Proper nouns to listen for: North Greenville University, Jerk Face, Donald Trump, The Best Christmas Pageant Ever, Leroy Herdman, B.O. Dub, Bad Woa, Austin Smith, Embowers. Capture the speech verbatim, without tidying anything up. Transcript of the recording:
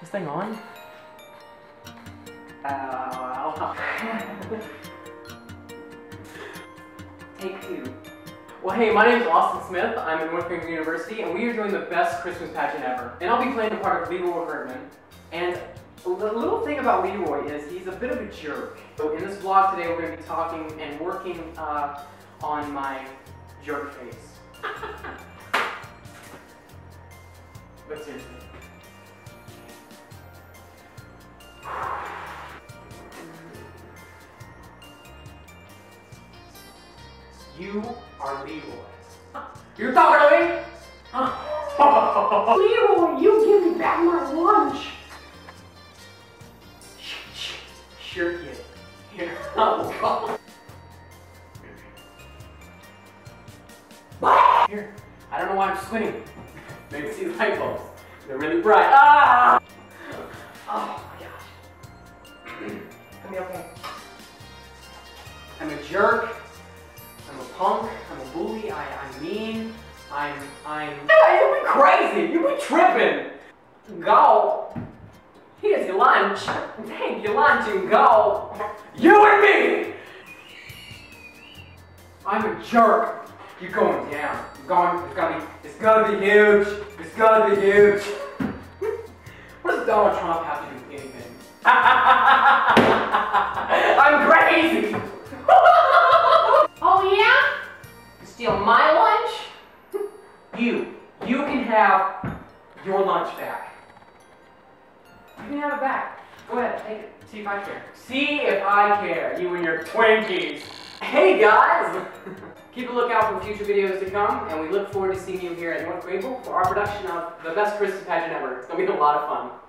This thing on? Ow. Take two. Well, hey, my name is Austin Smith. I'm at North Greenville University, and we are doing the best Christmas pageant ever. And I'll be playing the part of Leroy Herdman. And the little thing about Leroy is he's a bit of a jerk. So in this vlog today, we're going to be talking and working uh, on my jerk face. But seriously. You are Leroy. Huh. You're talking to me? Huh. Leroy, you give me back my lunch. Sure, kid. Here. Oh, God. Here. I don't know why I'm squinting. Maybe see the light bulbs. They're really bright. Ah! Oh my gosh. I'm okay. I'm a jerk. I'm a punk, I'm a bully, I, I'm mean, I'm, I'm... Yeah, you be crazy, you be tripping! Go! Here's your lunch, take your lunch and go! You and me! I'm a jerk, you're going down, you're going, it's gonna be, it's gonna be huge, it's gonna be huge! What does Donald Trump have to do with anything? I'm crazy! Oh yeah? Steal my lunch? You. You can have your lunch back. You can have it back. Go ahead, take it. See if I care. See if I care, you and your Twinkies. Hey guys! Keep a lookout for future videos to come, and we look forward to seeing you here at North Greenville for our production of The Best Christmas Pageant Ever. It's gonna be a lot of fun.